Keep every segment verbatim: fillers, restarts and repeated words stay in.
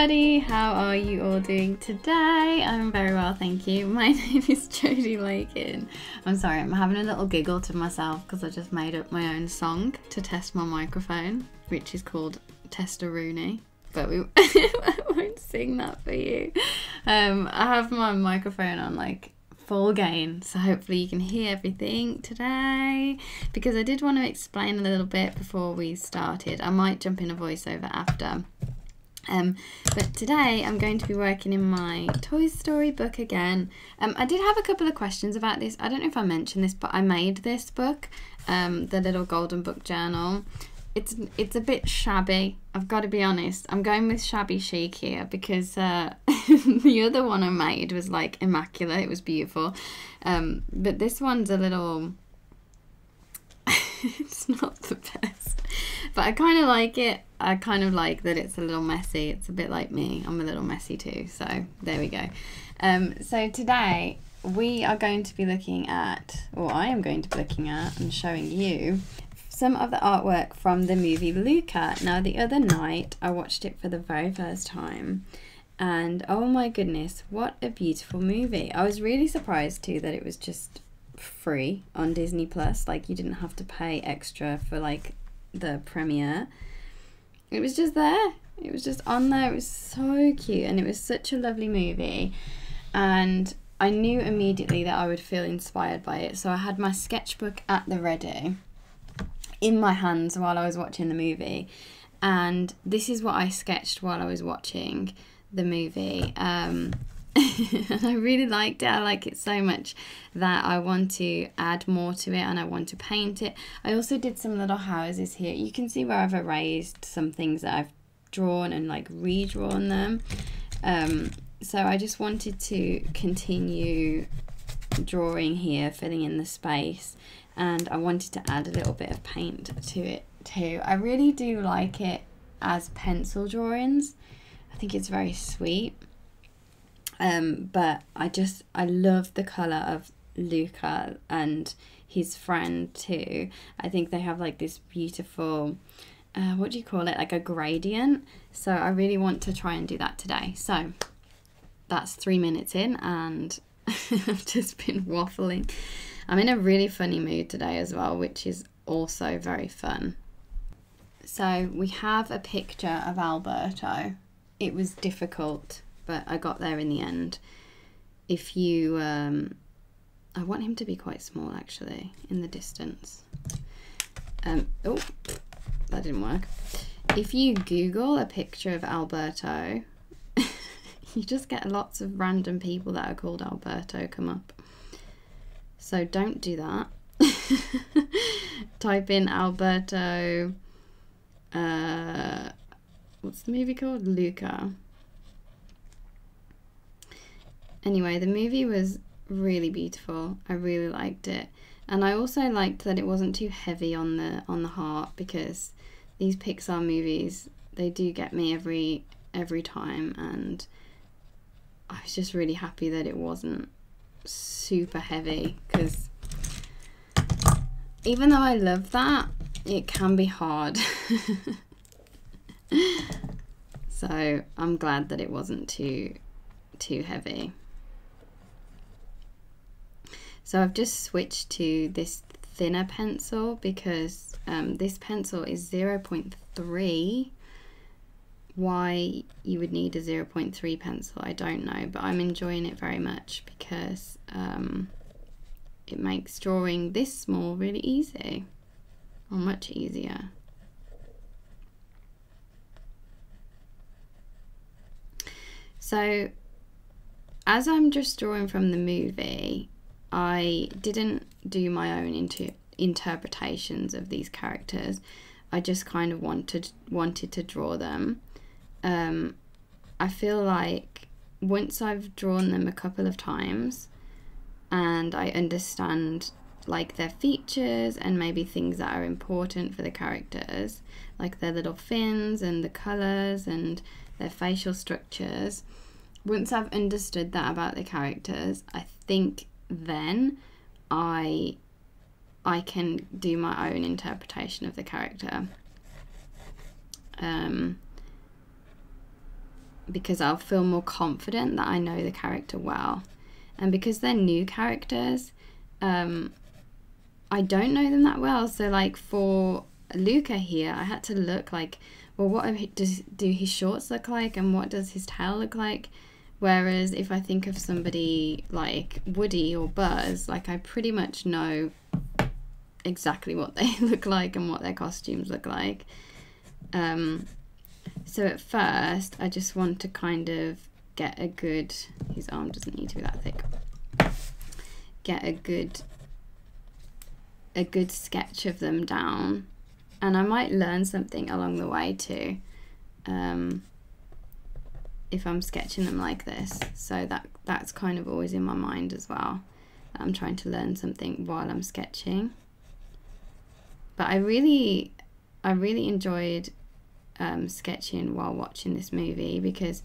everybody, how are you all doing today? I'm very well, thank you. My name is Jodie Lakin. I'm sorry, I'm having a little giggle to myself because I just made up my own song to test my microphone, which is called Testaroonie, but we I won't sing that for you. Um, I have my microphone on like full gain, so hopefully you can hear everything today, because I did want to explain a little bit before we started. I might jump in a voiceover after. Um, but today I'm going to be working in my Toy Story book again. Um, I did have a couple of questions about this. I don't know if I mentioned this, but I made this book, um, the little golden book journal. It's, it's a bit shabby, I've got to be honest. I'm going with shabby chic here because uh, the other one I made was like immaculate, it was beautiful. Um, but this one's a little... it's not the best, but I kind of like it. I kind of like that it's a little messy. It's a bit like me. I'm a little messy too, so there we go. Um, so today we are going to be looking at, or I am going to be looking at and showing you some of the artwork from the movie Luca. Now the other night I watched it for the very first time and oh my goodness, what a beautiful movie. I was really surprised too that it was just free on Disney Plus, like you didn't have to pay extra for like the premiere. It was just there, it was just on there, it was so cute and it was such a lovely movie and I knew immediately that I would feel inspired by it, so I had my sketchbook at the ready in my hands while I was watching the movie, and this is what I sketched while I was watching the movie. Um, and I really liked it. I like it so much that I want to add more to it and I want to paint it. I also did some little houses here. You can see where I've erased some things that I've drawn and like redrawn them. Um, so I just wanted to continue drawing here, filling in the space, and I wanted to add a little bit of paint to it too. I really do like it as pencil drawings. I think it's very sweet. Um, but I just, I love the colour of Luca and his friend too. I think they have like this beautiful, uh, what do you call it? Like a gradient. So I really want to try and do that today. So that's three minutes in and I've just been waffling. I'm in a really funny mood today as well, which is also very fun. So we have a picture of Alberto. It was difficult, but I got there in the end. If you, um, I want him to be quite small actually, in the distance. Um, oh, that didn't work. If you Google a picture of Alberto, you just get lots of random people that are called Alberto come up. So don't do that. Type in Alberto, uh, what's the movie called? Luca. Anyway, the movie was really beautiful. I really liked it. And I also liked that it wasn't too heavy on the on the heart, because these Pixar movies, they do get me every every time, and I was just really happy that it wasn't super heavy, because even though I love that, it can be hard. So I'm glad that it wasn't too too heavy. So I've just switched to this thinner pencil because um, this pencil is zero point three. Why you would need a zero point three pencil, I don't know, but I'm enjoying it very much because um, it makes drawing this small really easy, or much easier. So as I'm just drawing from the movie, I didn't do my own inter interpretations of these characters. I just kind of wanted wanted to draw them. Um, I feel like once I've drawn them a couple of times and I understand like their features and maybe things that are important for the characters, like their little fins and the colours and their facial structures, once I've understood that about the characters, I think then I I can do my own interpretation of the character. Um, because I'll feel more confident that I know the character well. And because they're new characters, um, I don't know them that well. So like for Luca here, I had to look like, well, what does do his shorts look like and what does his tail look like? Whereas if I think of somebody like Woody or Buzz, like I pretty much know exactly what they look like and what their costumes look like. Um, so at first, I just want to kind of get a good, his arm doesn't need to be that thick, get a good, a good sketch of them down. And I might learn something along the way too. Um, if I'm sketching them like this. So that that's kind of always in my mind as well. I'm trying to learn something while I'm sketching. But I really, I really enjoyed um, sketching while watching this movie because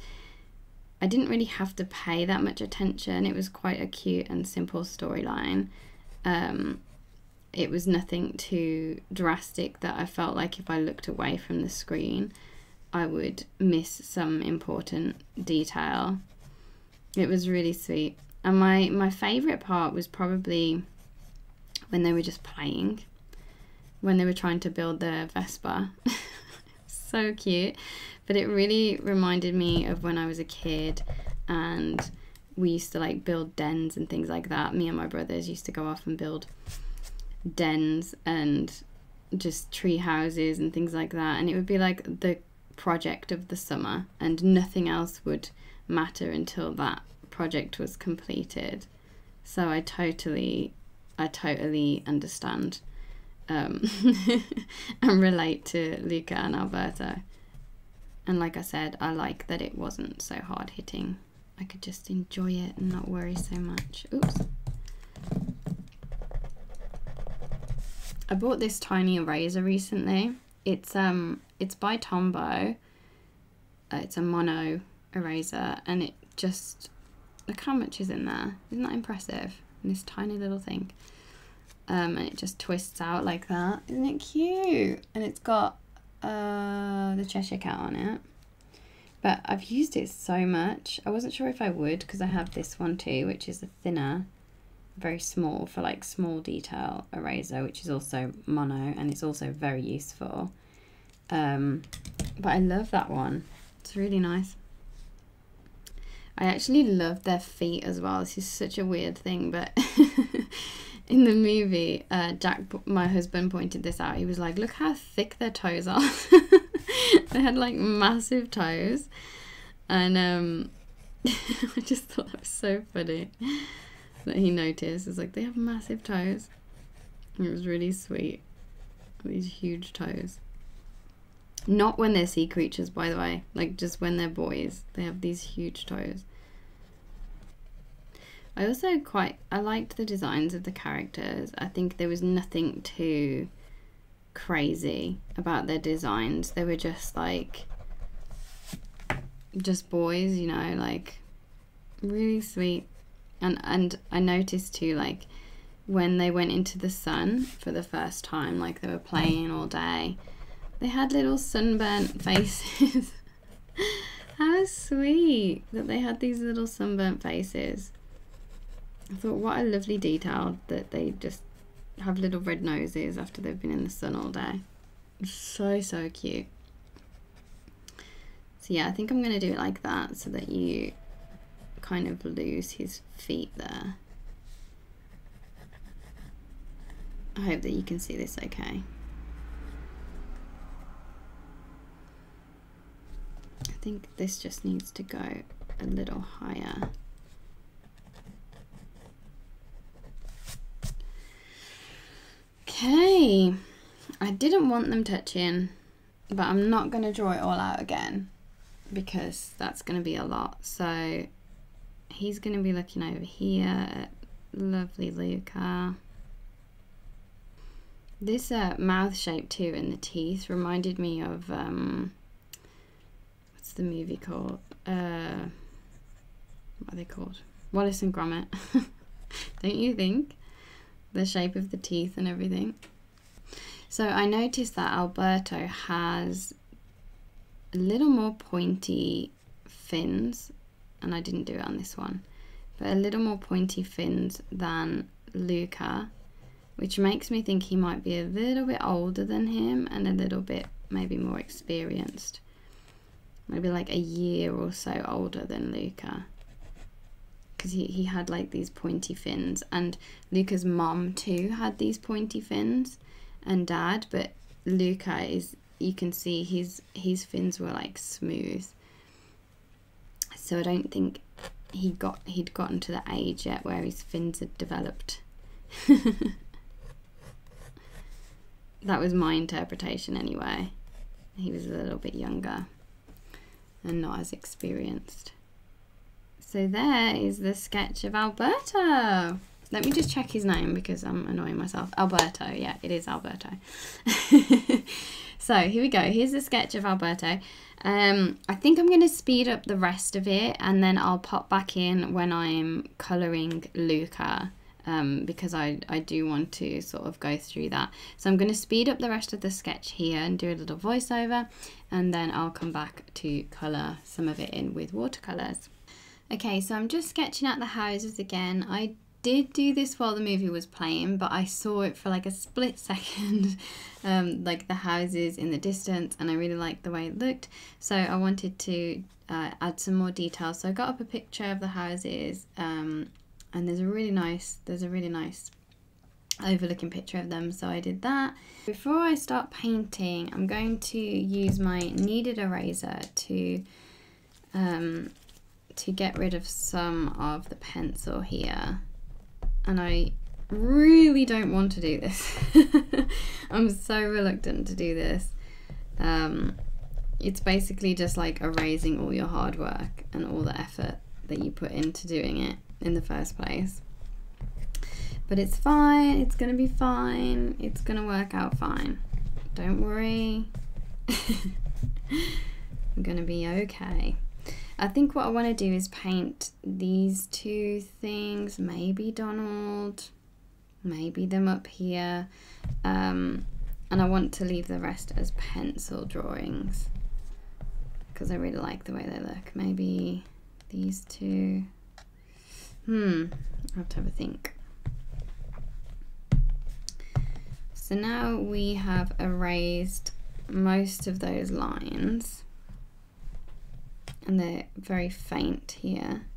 I didn't really have to pay that much attention. It was quite a cute and simple storyline. Um, it was nothing too drastic that I felt like if I looked away from the screen, I would miss some important detail. It was really sweet. And my, my favourite part was probably when they were just playing, when they were trying to build their Vespa. So cute. But it really reminded me of when I was a kid and we used to like build dens and things like that. Me and my brothers used to go off and build dens and just tree houses and things like that. And it would be like the project of the summer and nothing else would matter until that project was completed. So I totally I totally understand um, and relate to Luca and Alberto. And like I said, I like that it wasn't so hard hitting. I could just enjoy it and not worry so much. Oops. I bought this tiny eraser recently. It's um it's by Tombow. Uh, it's a mono eraser and it just, look how much is in there. Isn't that impressive? And this tiny little thing. Um, and it just twists out like that. Isn't it cute? And it's got uh, the Cheshire Cat on it. But I've used it so much. I wasn't sure if I would because I have this one too, which is a thinner, very small for like small detail eraser, which is also mono and it's also very useful. Um, but I love that one. It's really nice. I actually love their feet as well. This is such a weird thing, but in the movie, uh, Jack, my husband, pointed this out. He was like, look how thick their toes are. They had like massive toes. And um, I just thought that was so funny that he noticed. It's like, they have massive toes. And it was really sweet. These huge toes. Not when they're sea creatures, by the way. Like, just when they're boys. They have these huge toes. I also quite... I liked the designs of the characters. I think there was nothing too crazy about their designs. They were just, like... just boys, you know? Like, really sweet. And, and I noticed, too, like, when they went into the sun for the first time, like, they were playing all day... they had little sunburnt faces. How sweet that they had these little sunburnt faces. I thought, what a lovely detail that they just have little red noses after they've been in the sun all day. So, so cute. So yeah, I think I'm going to do it like that so that you kind of lose his feet there. I hope that you can see this okay. I think this just needs to go a little higher. Okay, I didn't want them touching, but I'm not going to draw it all out again because that's going to be a lot. So he's going to be looking over here at lovely Luca. This uh, mouth shape too and the teeth reminded me of um, the movie called uh what are they called Wallace and Gromit. Don't you think? The shape of the teeth and everything. So I noticed that Alberto has a little more pointy fins, and I didn't do it on this one, but a little more pointy fins than Luca, which makes me think he might be a little bit older than him and a little bit maybe more experienced. Maybe like a year or so older than Luca. Because he, he had like these pointy fins, and Luca's mom too had these pointy fins, and dad, but Luca is, you can see his, his fins were like smooth. So I don't think he got, he'd gotten to the age yet where his fins had developed. That was my interpretation anyway. He was a little bit younger and not as experienced. So there is the sketch of Alberto. Let me just check his name because I'm annoying myself. Alberto, yeah, it is Alberto. So here we go, here's the sketch of Alberto. Um, I think I'm gonna speed up the rest of it and then I'll pop back in when I'm coloring Luca. Um, because I, I do want to sort of go through that. So I'm going to speed up the rest of the sketch here and do a little voiceover, and then I'll come back to colour some of it in with watercolours. Okay, so I'm just sketching out the houses again. I did do this while the movie was playing, but I saw it for like a split second, um, like the houses in the distance, and I really liked the way it looked. So I wanted to uh, add some more detail. So I got up a picture of the houses, um, and there's a really nice, there's a really nice overlooking picture of them, so I did that. Before I start painting, I'm going to use my kneaded eraser to, um, to get rid of some of the pencil here. And I really don't want to do this. I'm so reluctant to do this. Um, it's basically just like erasing all your hard work and all the effort that you put into doing it in the first place, but it's fine, it's gonna be fine, it's gonna work out fine, don't worry. I'm gonna be okay. I think what I want to do is paint these two things, maybe Donald, maybe them up here, um, and I want to leave the rest as pencil drawings because I really like the way they look. Maybe these two. Hmm, I'll have to have a think. So now we have erased most of those lines, and they're very faint here.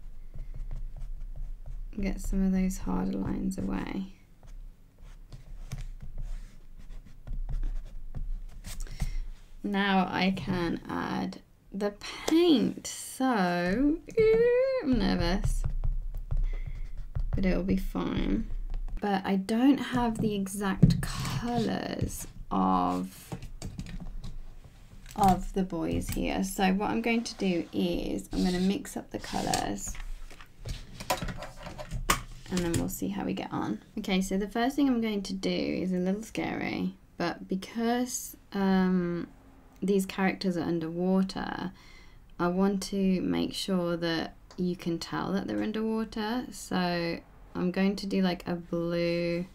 Get some of those harder lines away. Now I can add the paint, so ooh, I'm nervous. But it'll be fine. But I don't have the exact colours of, of the boys here. So what I'm going to do is I'm going to mix up the colours and then we'll see how we get on. Okay, so the first thing I'm going to do is a little scary, but because um, these characters are underwater, I want to make sure that you can tell that they're underwater. So I'm going to do like a blue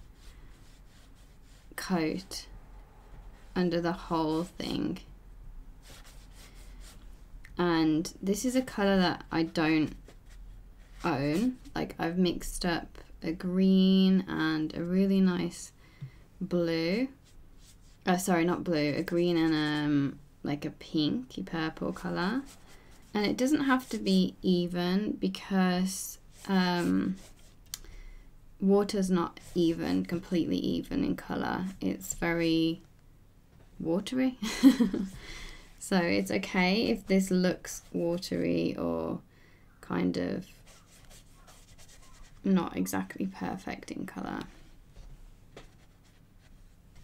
coat under the whole thing. And this is a colour that I don't own. Like I've mixed up a green and a really nice blue. Oh, sorry, not blue, a green and um, like a pinky purple colour. And it doesn't have to be even because um, water's not even, completely even in colour. It's very watery. So it's okay if this looks watery or kind of not exactly perfect in colour.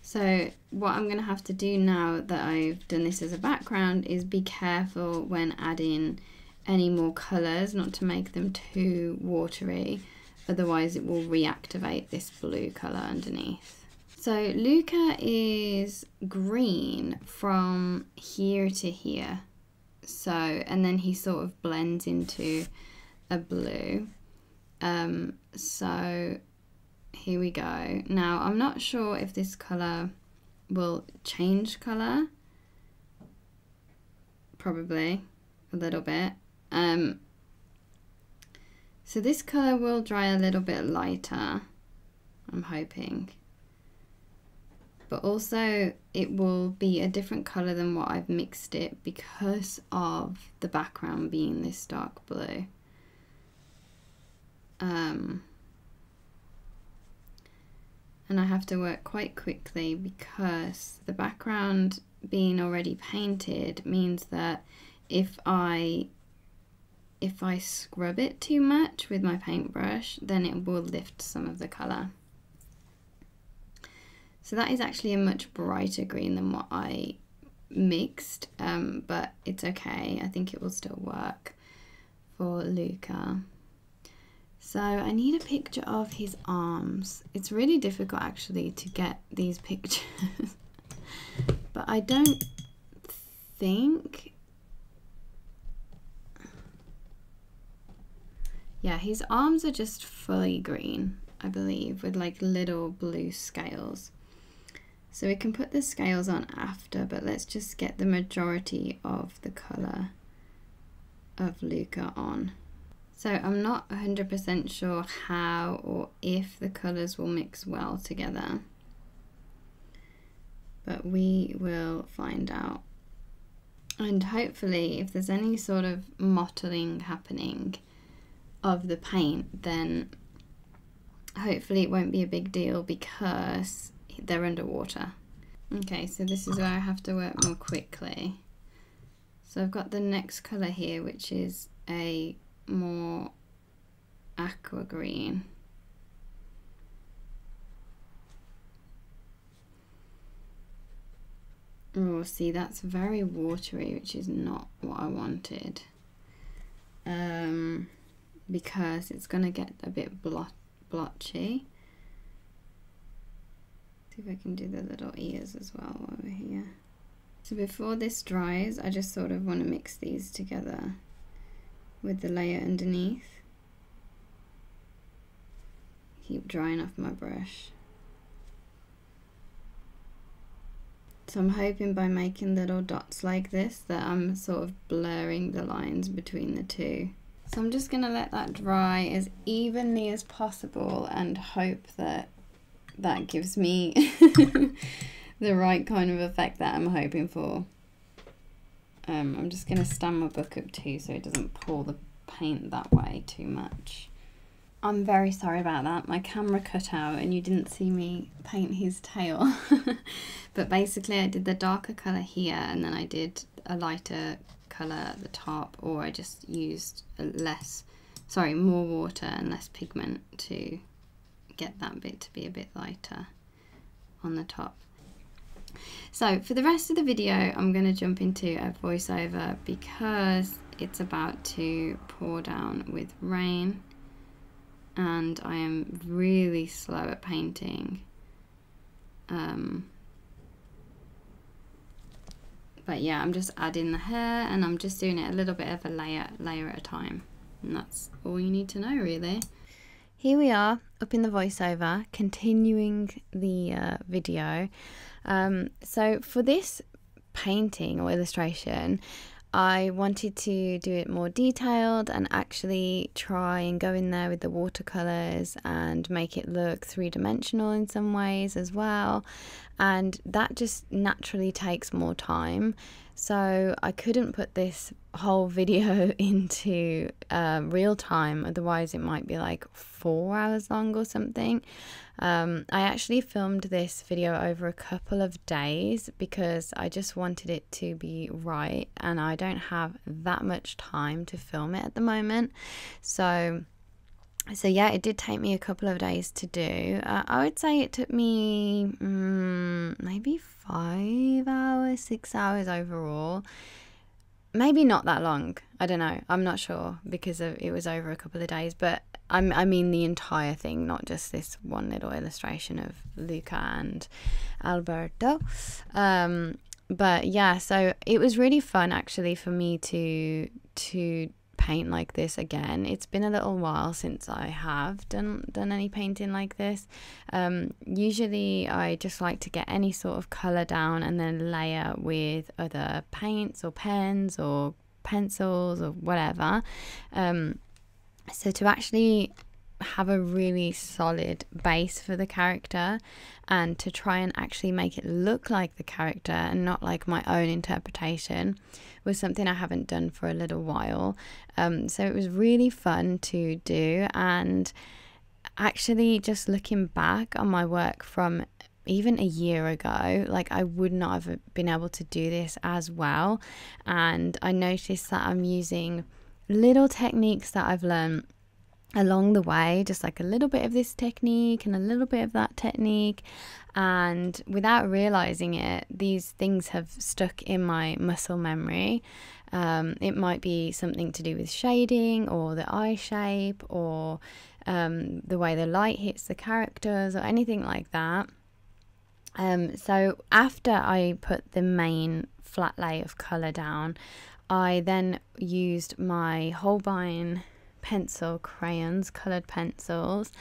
So what I'm going to have to do now that I've done this as a background is be careful when adding any more colours not to make them too watery, otherwise it will reactivate this blue colour underneath. So Luca is green from here to here, so, and then he sort of blends into a blue. Um, so here we go. Now I'm not sure if this colour will change colour, probably a little bit, Um, so this colour will dry a little bit lighter, I'm hoping. But also it will be a different colour than what I've mixed it because of the background being this dark blue. Um, and I have to work quite quickly because the background being already painted means that if I if I scrub it too much with my paintbrush, then it will lift some of the colour. So that is actually a much brighter green than what I mixed, um, but it's okay. I think it will still work for Luca. So I need a picture of his arms. It's really difficult actually to get these pictures, but I don't think... Yeah, his arms are just fully green, I believe, with like little blue scales. So we can put the scales on after, but let's just get the majority of the colour of Luca on. So I'm not one hundred percent sure how or if the colours will mix well together, but we will find out. And hopefully if there's any sort of mottling happening of the paint, then hopefully it won't be a big deal because they're underwater. Okay, so this is where I have to work more quickly. So I've got the next colour here, which is a more aqua green. Oh, see, that's very watery, which is not what I wanted. Um, because it's going to get a bit blot blotchy. See if I can do the little ears as well over here. So before this dries, I just sort of want to mix these together with the layer underneath. Keep drying off my brush. So I'm hoping by making little dots like this that I'm sort of blurring the lines between the two. So I'm just gonna let that dry as evenly as possible and hope that that gives me the right kind of effect that I'm hoping for. Um, I'm just going to stand my book up too so it doesn't pull the paint that way too much. I'm very sorry about that. My camera cut out and you didn't see me paint his tail. But basically I did the darker colour here and then I did a lighter colour at the top, or I just used less, sorry, more water and less pigment to get that bit to be a bit lighter on the top. So for the rest of the video, I'm going to jump into a voiceover because it's about to pour down with rain and I am really slow at painting. Um, but yeah, I'm just adding the hair and I'm just doing it a little bit of a layer, layer at a time. And that's all you need to know really. Here we are up in the voiceover, continuing the uh, video. Um, so for this painting or illustration, I wanted to do it more detailed and actually try and go in there with the watercolors and make it look three-dimensional in some ways as well. And that just naturally takes more time. So I couldn't put this whole video into uh, real time, otherwise it might be like four hours long or something. Um, I actually filmed this video over a couple of days because I just wanted it to be right and I don't have that much time to film it at the moment. So So yeah, it did take me a couple of days to do. Uh, I would say it took me um, maybe five hours, six hours overall. Maybe not that long. I don't know. I'm not sure because of, it was over a couple of days. But I'm, I mean the entire thing, not just this one little illustration of Luca and Alberto. Um, but yeah, so it was really fun actually for me to to. paint like this again. It's been a little while since I have done done any painting like this. Um, usually I just like to get any sort of colour down and then layer with other paints or pens or pencils or whatever. Um, so to actually have a really solid base for the character and to try and actually make it look like the character and not like my own interpretation was something I haven't done for a little while. Um, so it was really fun to do, and actually just looking back on my work from even a year ago, like I would not have been able to do this as well. And I noticed that I'm using little techniques that I've learned along the way, just like a little bit of this technique and a little bit of that technique, and without realizing it, these things have stuck in my muscle memory. Um, it might be something to do with shading or the eye shape or um, the way the light hits the characters or anything like that. Um, so after I put the main flat lay of color down, I then used my Holbein pencil crayons, colored pencils,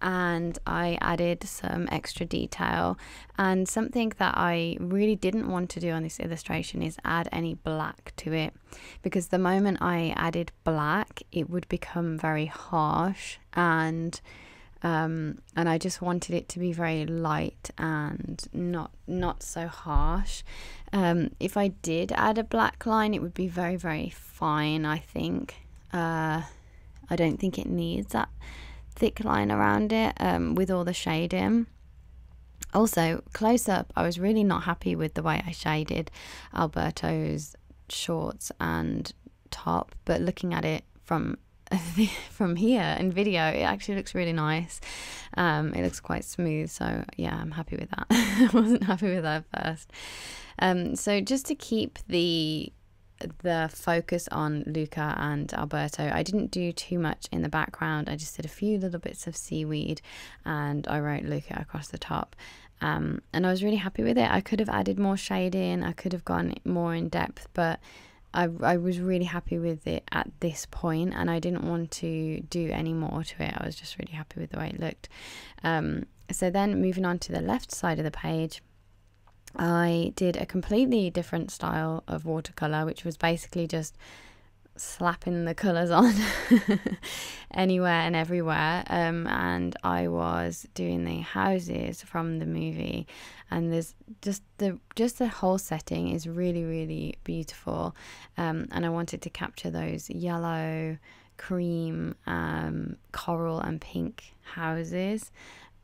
and I added some extra detail. And something that I really didn't want to do on this illustration is add any black to it, because the moment I added black it would become very harsh, and um, and I just wanted it to be very light and not not so harsh. Um, if I did add a black line it would be very very fine, I think. uh, I don't think it needs that thick line around it um, with all the shading. Also, close up, I was really not happy with the way I shaded Alberto's shorts and top, but looking at it from from here in video, it actually looks really nice. Um, it looks quite smooth, so yeah, I'm happy with that. I wasn't happy with that at first. Um, so just to keep the the focus on Luca and Alberto, I didn't do too much in the background. I just did a few little bits of seaweed and I wrote Luca across the top, um, and I was really happy with it. I could have added more shading, I could have gone more in depth, but I, I was really happy with it at this point, and I didn't want to do any more to it. I was just really happy with the way it looked. Um, so then moving on to the left side of the page, I did a completely different style of watercolor, which was basically just slapping the colors on anywhere and everywhere. Um, and I was doing the houses from the movie, and there's just the just the whole setting is really really beautiful. Um, and I wanted to capture those yellow, cream, um, coral, and pink houses.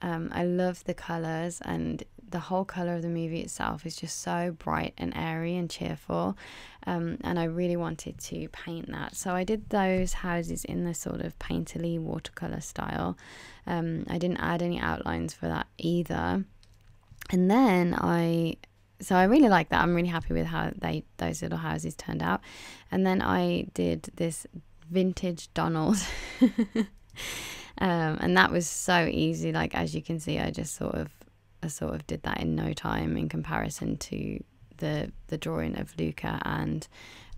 Um, I love the colors, and the whole color of the movie itself is just so bright and airy and cheerful, um, and I really wanted to paint that. So I did those houses in the sort of painterly watercolor style. Um, I didn't add any outlines for that either. And then I, so I really like that. I'm really happy with how they those little houses turned out. And then I did this vintage Donald. Um, and that was so easy. Like, as you can see, I just sort of I sort of did that in no time in comparison to the the drawing of Luca and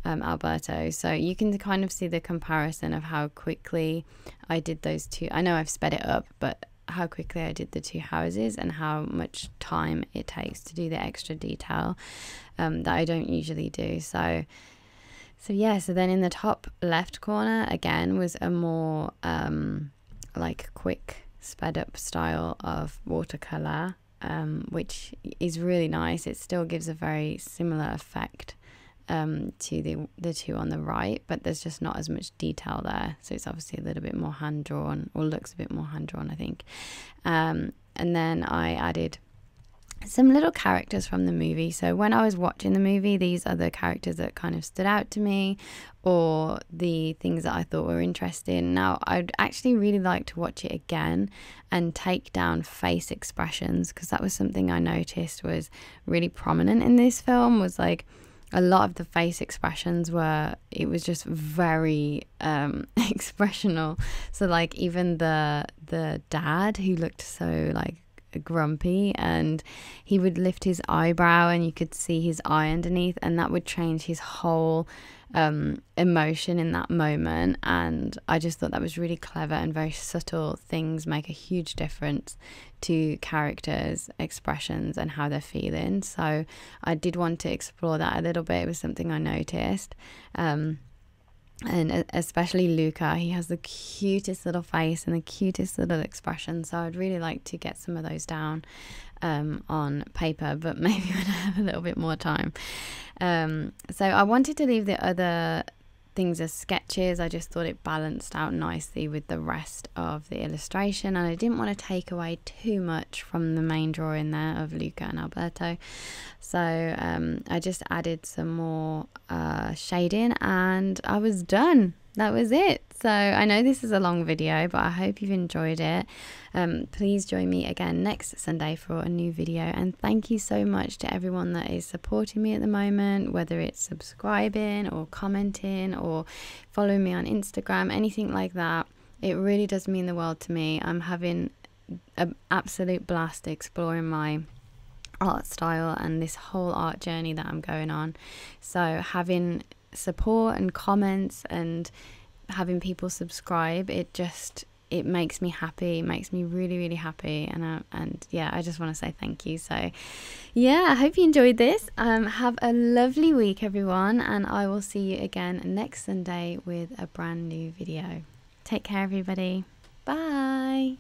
um, Alberto. So you can kind of see the comparison of how quickly I did those two. I know I've sped it up, but how quickly I did the two houses and how much time it takes to do the extra detail um, that I don't usually do. So so yeah, so then in the top left corner again was a more um, like quick sped up style of watercolor, um, which is really nice. It still gives a very similar effect um, to the the two on the right, but there's just not as much detail there, so it's obviously a little bit more hand drawn, or looks a bit more hand drawn, I think. Um, and then I added some little characters from the movie. So when I was watching the movie, these are the characters that kind of stood out to me, or the things that I thought were interesting. Now I'd actually really like to watch it again and take down face expressions, because that was something I noticed was really prominent in this film, was like a lot of the face expressions were, it was just very um, expressional. So like even the the dad, who looked so like grumpy, and he would lift his eyebrow and you could see his eye underneath, and that would change his whole um emotion in that moment. And I just thought that was really clever, and very subtle things make a huge difference to characters' expressions and how they're feeling. So I did want to explore that a little bit. It was something I noticed, um and especially Luca. He has the cutest little face and the cutest little expression, so I'd really like to get some of those down um on paper, but maybe when I have a little bit more time. Um so I wanted to leave the other things as sketches. I just thought it balanced out nicely with the rest of the illustration, and I didn't want to take away too much from the main drawing there of Luca and Alberto. So um, I just added some more uh, shading and I was done. That was it. So I know this is a long video, but I hope you've enjoyed it. Um, please join me again next Sunday for a new video. And thank you so much to everyone that is supporting me at the moment, whether it's subscribing or commenting or following me on Instagram, anything like that. It really does mean the world to me. I'm having an absolute blast exploring my art style and this whole art journey that I'm going on. So having support and comments and having people subscribe, it just it makes me happy. It makes me really, really happy. And I, and yeah, I just want to say thank you. So yeah, I hope you enjoyed this. Um have a lovely week, everyone, and I will see you again next Sunday with a brand new video. Take care, everybody. Bye.